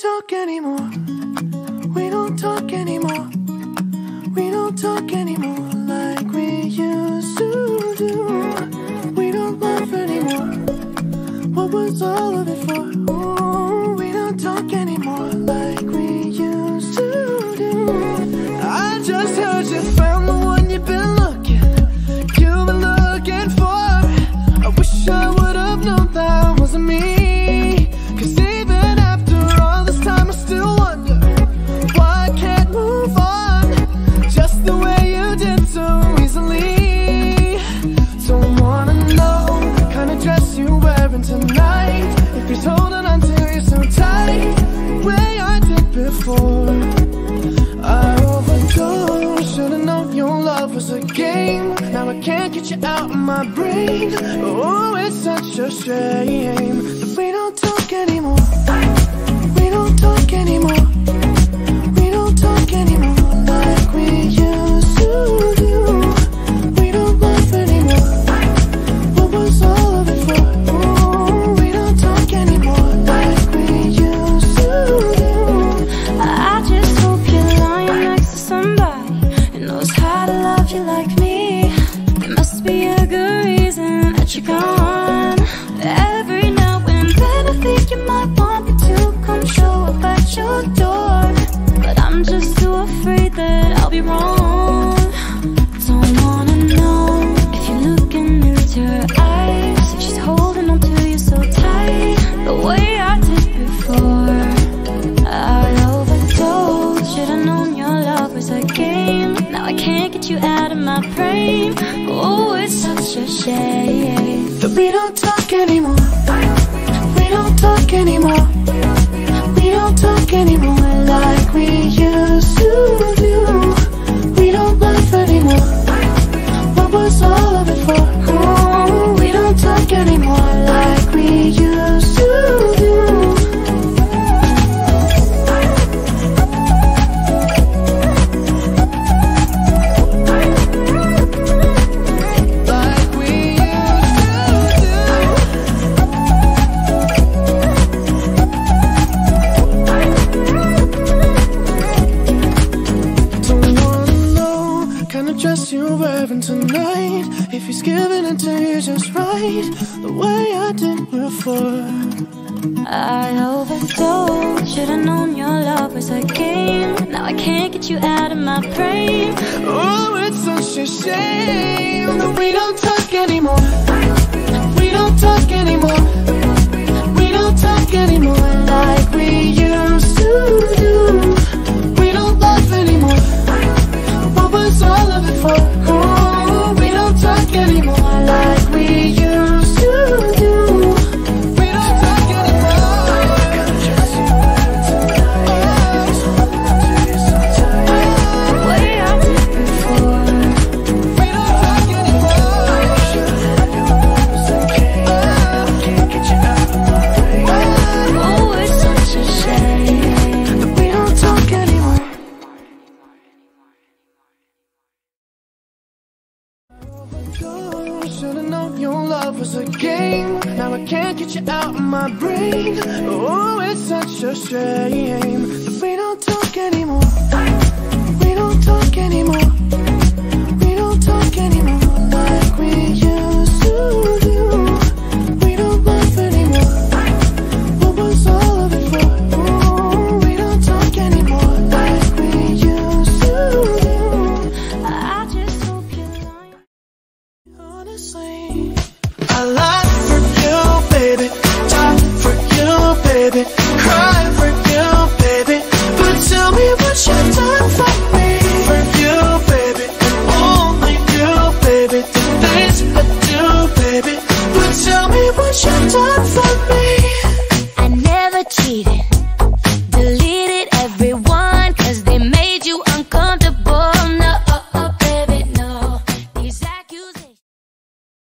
talk anymore. We don't talk anymore. We don't talk anymore like we used to do. We don't laugh anymore. What was all of it for? Ooh, we don't talk anymore like we used to do. I just heard you found the one you've been looking. You've been looking for. I wish I would've known that wasn't me. Now I can't get you out of my brain. Oh, it's such a shame. We don't talk anymore. We don't talk anymore. We don't talk anymore like we used to do. We don't laugh anymore. What was all of it for? Oh, we don't talk anymore like we used to do. I just hope you're lying next to somebody who knows how to love you like me. Be a good reason that you're gone. Every now and then I think you might want me to come show up at your door, but I'm just too afraid that I'll be wrong. Don't wanna know if you're looking into her eyes, if she's holding on to you so tight the way I did before. I overdosed. Should've known your love was a game. Now I can't get you out of my brain. Oh, it's such a shame that we don't talk anymore. We don't talk anymore. We don't talk anymore like we used to do. We don't laugh anymore. What was all of it for? Oh, we don't talk anymore like we used to do. Tonight, if he's giving it to you just right, the way I did before. I overdosed. Should've known your love was a game. Now I can't get you out of my brain. Oh, it's such a shame that we don't talk anymore. We don't talk anymore. We don't talk anymore like we used to do. We don't laugh anymore. What was all of it for? Anymore like we used to do. We don't talk anymore. Oh, it's such a shame. We don't talk anymore. Should've known your love was a game. Now I can't get you out of my brain. Oh, it's such a shame that we don't talk anymore. We don't talk anymore. We don't talk anymore like we used to do. We don't laugh anymore. What was all of it for? Oh, we don't talk anymore like we used to do. I just hope you're lying. Honestly, I lied for you, baby. Die for you, baby. Cry for you, baby. But tell me what you've done for me. For you, baby. Only you, baby. The things I do, baby. But tell me what you've done for me. I never cheated.